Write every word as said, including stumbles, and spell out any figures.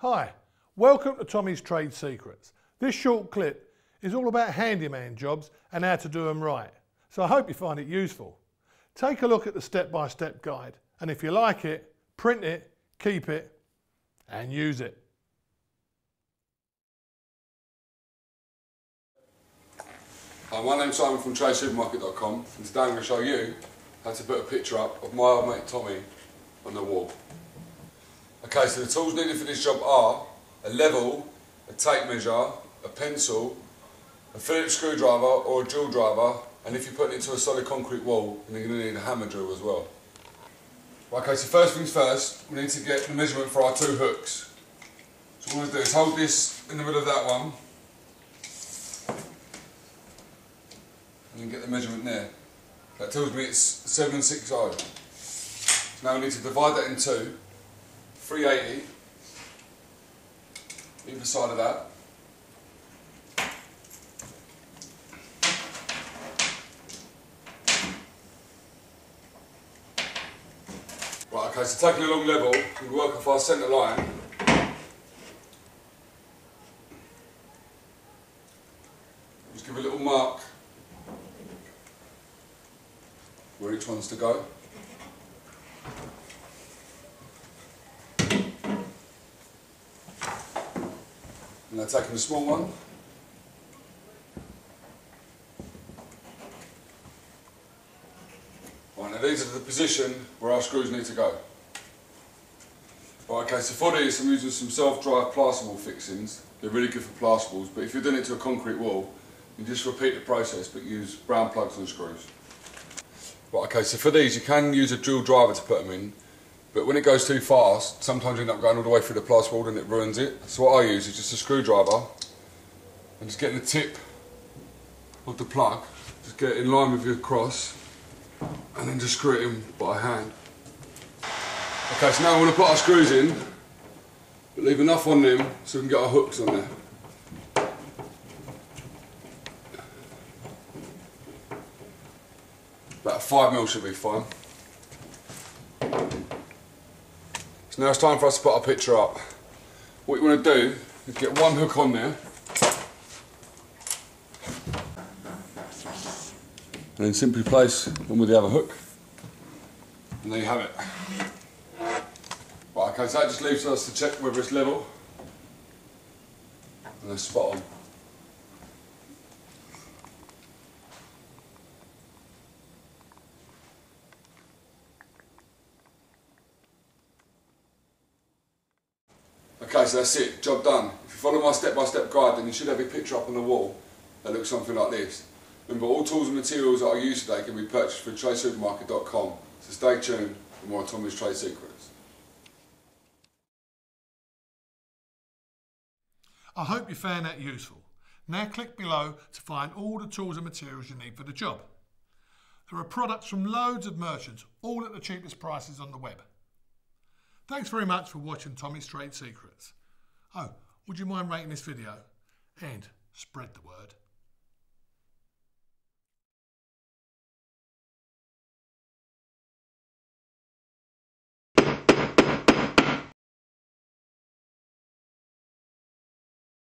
Hi, welcome to Tommy's Trade Secrets. This short clip is all about handyman jobs and how to do them right, so I hope you find it useful. Take a look at the step-by-step guide, and if you like it, print it, keep it and use it. Hi, my name's Simon from trade supermarket dot com, and today I'm going to show you how to put a picture up of my old mate Tommy on the wall. Okay, so the tools needed for this job are a level, a tape measure, a pencil, a Phillips screwdriver or a drill driver, and if you put it into a solid concrete wall, then you're going to need a hammer drill as well. Okay, so first things first, we need to get the measurement for our two hooks. So what we're going to do is hold this in the middle of that one, and then get the measurement there. That tells me it's seven sixty. Now we need to divide that in two. three eighty either side of that. Right, okay, so taking a long level, we work off our centre line. Just give a little mark where each one's to go. Now taking the small one, right, now these are the position where our screws need to go. Right, okay, so for these I'm using some self-dry plasterboard fixings. They're really good for plasterboards, but if you're doing it to a concrete wall, you just repeat the process but use brown plugs and screws. Right, okay, so for these you can use a drill driver to put them in. But when it goes too fast, sometimes you end up going all the way through the plasterboard and it ruins it. So what I use is just a screwdriver and just getting the tip of the plug, just get it in line with your cross and then just screw it in by hand. Okay, so now we want to put our screws in, but leave enough on them so we can get our hooks on there. About five mil should be fine. Now it's time for us to put our picture up. What you want to do is get one hook on there, and then simply place one with the other hook, and there you have it. Right, okay, so that just leaves us to check whether it's level, and that's spot on. Okay, so that's it, job done. If you follow my step-by-step guide, then you should have your picture up on the wall that looks something like this. Remember, all tools and materials that I use today can be purchased through trade supermarket dot com, so stay tuned for more Tommy's Trade Secrets. I hope you found that useful. Now click below to find all the tools and materials you need for the job. There are products from loads of merchants, all at the cheapest prices on the web. Thanks very much for watching Tommy's Trade Secrets. Oh, would you mind rating this video? And spread the word.